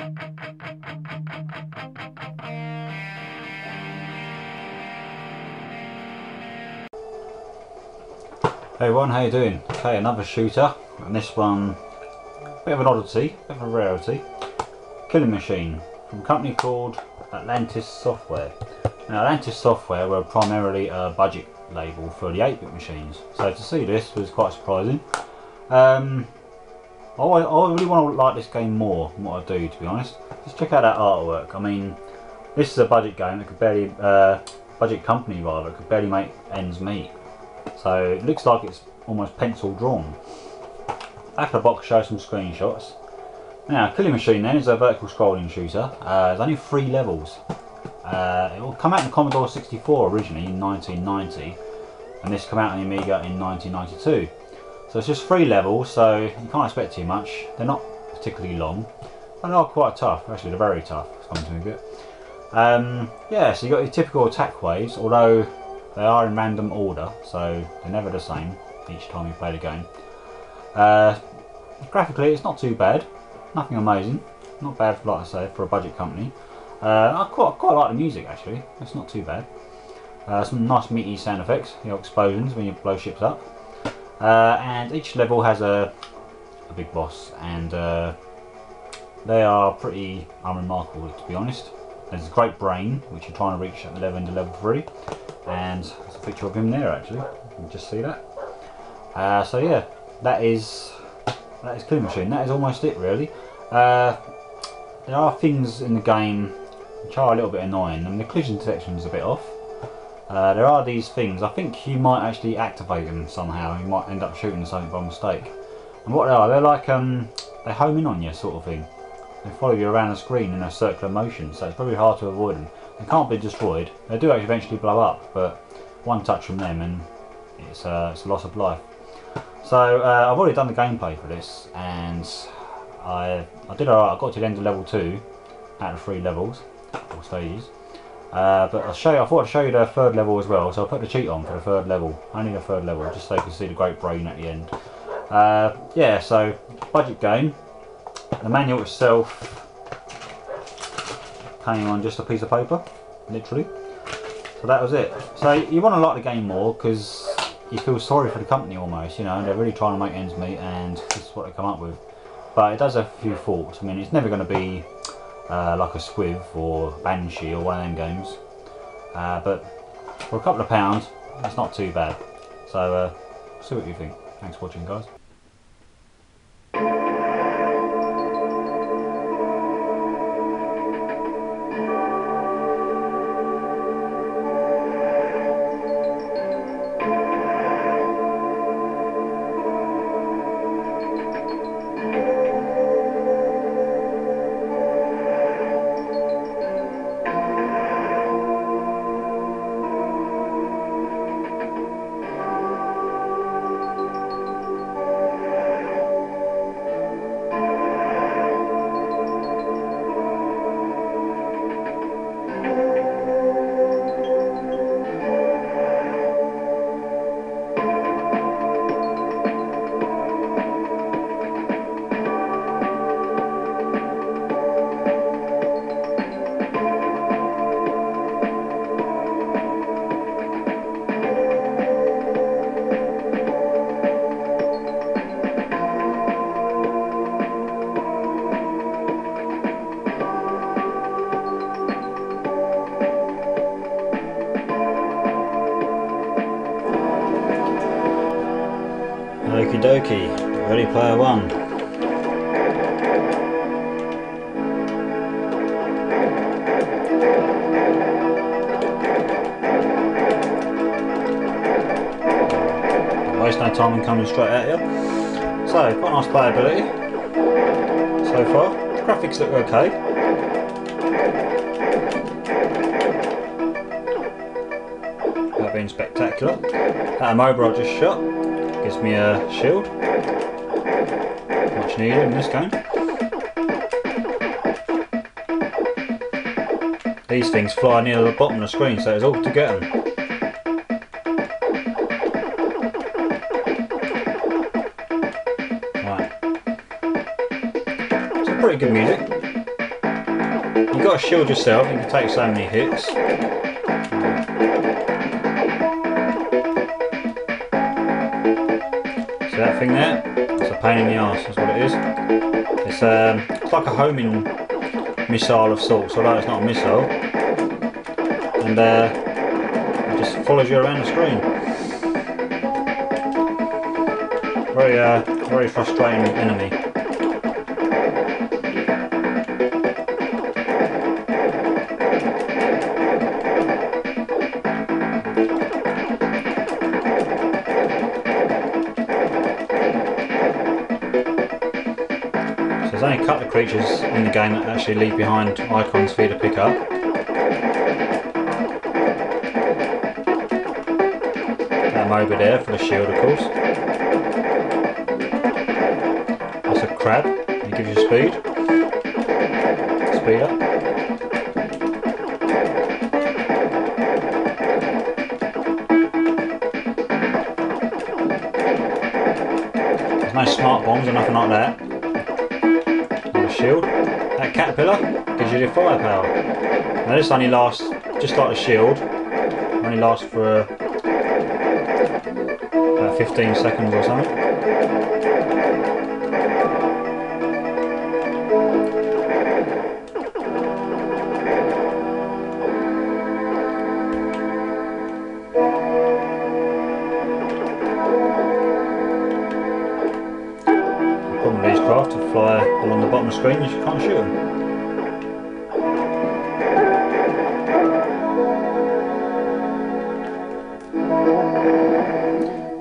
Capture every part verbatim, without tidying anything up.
Hey everyone, how you doing? Okay, another shooter, and this one, a bit of an oddity, a bit of a rarity. Killing Machine, from a company called Atlantis Software. Now Atlantis Software were primarily a budget label for the eight bit machines, so to see this was quite surprising. Um, I, I really want to like this game more than what I do, to be honest. Just check out that artwork. I mean, this is a budget game that could barely, uh, budget company rather, that could barely make ends meet. So it looks like it's almost pencil drawn. After the box shows some screenshots. Now Killing Machine then is a vertical scrolling shooter. Uh, there's only three levels. Uh, it will come out in Commodore sixty-four originally in nineteen ninety, and this came out on the Amiga in nineteen ninety-two. So it's just three levels, so you can't expect too much. They're not particularly long, but they are quite tough. Actually, they're very tough. It's coming to me a bit. Um, yeah, so you've got your typical attack waves, although they are in random order, so they're never the same each time you play the game. Uh, graphically, it's not too bad. Nothing amazing. Not bad, like I say, for a budget company. Uh, I quite, quite like the music, actually. It's not too bad. Uh, some nice meaty sound effects, you know, explosions when you blow ships up. Uh, and each level has a, a big boss, and uh, they are pretty unremarkable, to be honest. There's a great brain, which you're trying to reach at the level into level three. And there's a picture of him there, actually. You can just see that. Uh, so yeah, that is that is Killing Machine. That is almost it, really. Uh, there are things in the game which are a little bit annoying. I mean, the collision detection is a bit off. Uh, there are these things. I think you might actually activate them somehow. You might end up shooting something by mistake. And what they are, they're like um, they home in on you, sort of thing. They follow you around the screen in a circular motion, so it's probably hard to avoid them. They can't be destroyed. They do actually eventually blow up, but one touch from them and it's, uh, it's a loss of life. So uh, I've already done the gameplay for this, and I, I did alright. I got to the end of level two out of three levels or stages. Uh, but I'll show you, I thought I'd show you the third level as well, so I put the cheat on for the third level. Only the third level, just so you can see the great brain at the end. Uh, yeah, so budget game. The manual itself came on just a piece of paper, literally. So that was it. So you want to like the game more because you feel sorry for the company almost, you know, they're really trying to make ends meet and this is what they come up with. But it does have a few faults. I mean, it's never going to be uh, like a Swiv or Banshee or one of them games. Uh, but for a couple of pounds, it's not too bad. So uh, see what you think. Thanks for watching, guys. Okie dokie, Ready Player One. Waste no time in coming straight at you. So, quite nice playability so far. The graphics look okay. That being spectacular. That mobile I just shot gives me a shield, much needed in this game. These things fly near the bottom of the screen, so it's all to get them. Right. So pretty good music. You've got to shield yourself, you can take so many hits. See that thing there? It's a pain in the arse, that's what it is. It's, um, it's like a homing missile of sorts, although it's not a missile. And uh, it just follows you around the screen. Very, uh, very frustrating enemy. There's only a couple of creatures in the game that actually leave behind icons for you to pick up. That mob there for the shield, of course. That's a crab, it gives you speed. Speed up. There's no smart bombs or nothing like that. Shield. That caterpillar gives you the firepower. Now this only lasts, just like the shield, only lasts for uh, about fifteen seconds or something. To fly along the bottom of the screen, you can't shoot them.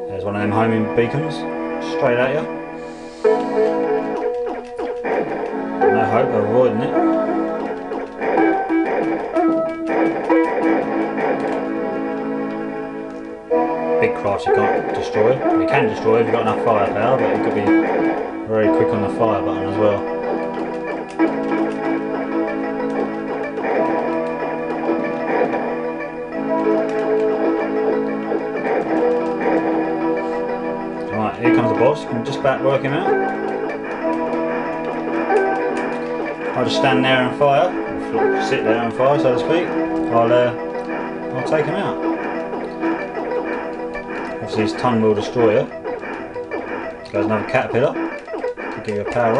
There's one of them homing beacons, straight at you. No hope of avoiding it. Big crafts you can't destroy. You can destroy if you've got enough firepower, but it could be very quick on the fire button as well. Alright, here comes the boss. You can just about work him out. I'll just stand there and fire. Or sit there and fire, so to speak. I'll, uh, I'll take him out. Obviously his tongue will destroy it. There's another caterpillar. Give you a power up. I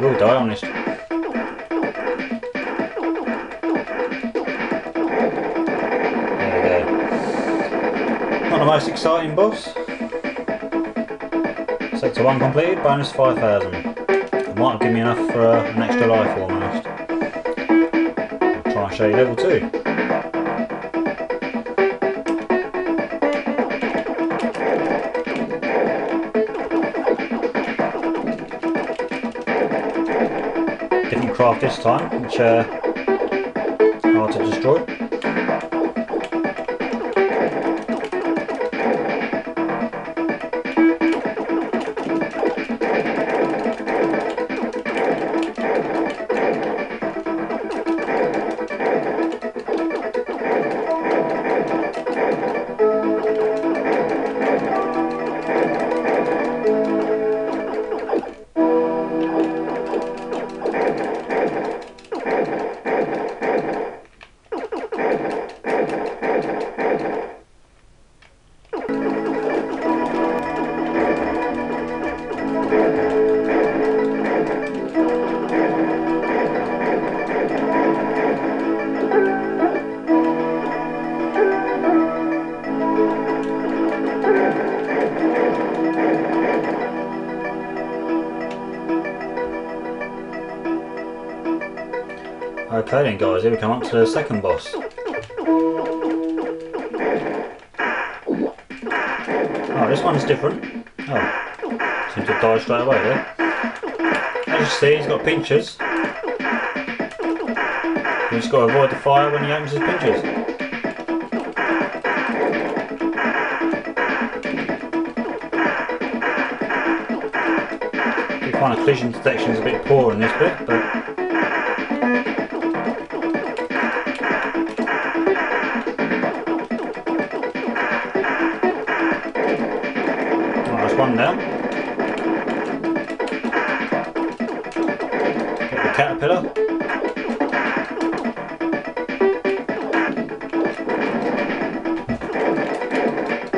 will die on this. There we go. Not the most exciting boss. Sector one completed, bonus five thousand. It might give me enough for uh, an extra life almost. Show you level two. Different craft this time, which are uh, hard to destroy. Okay then guys, here we come up to the second boss. Oh, this one's different. Oh, seems to die straight away there. As you see, he's got pinchers. You've just got to avoid the fire when he opens his pinchers. You find the collision detection is a bit poor in this bit, but one now. Get the caterpillar.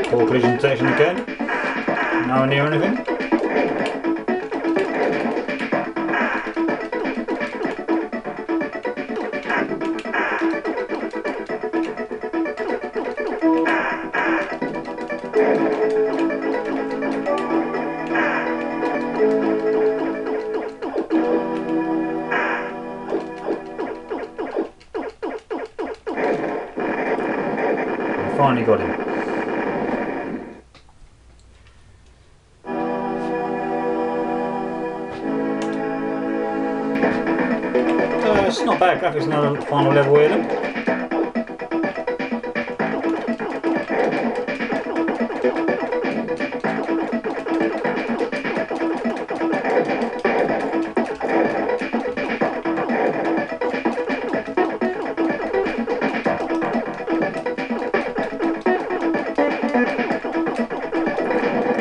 Poor collision detection again. Nowhere near anything. Finally got him. Uh, it's not bad graphics now, the final level here then.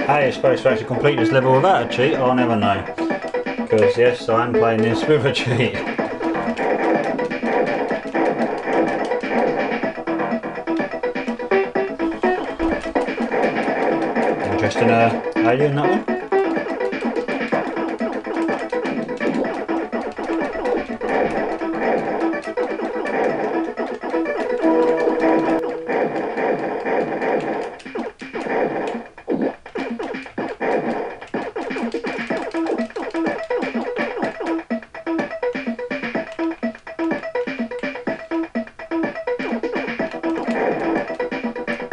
How you're supposed to actually complete this level without a cheat, I'll never know. Because yes, I am playing this with a cheat. Interesting uh, alien that one.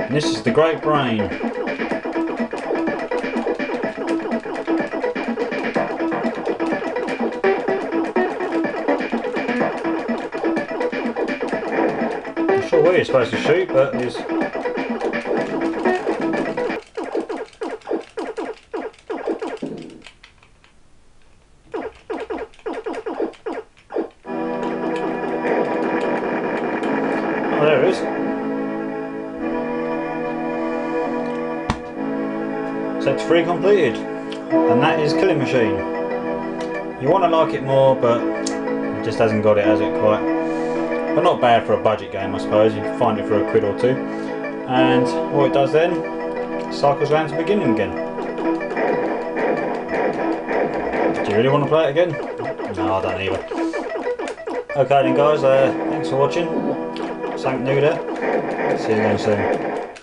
And this is the Great Brain. I'm sure where you're supposed to shoot, but it's... Oh, there it is. Sector three completed, and that is Killing Machine. You want to like it more, but it just hasn't got it, has it, quite? But not bad for a budget game, I suppose. You can find it for a quid or two. And what it does then, it cycles around to the beginning again. Do you really want to play it again? No, I don't either. Okay then, guys, uh, thanks for watching. Something new there. See you again soon.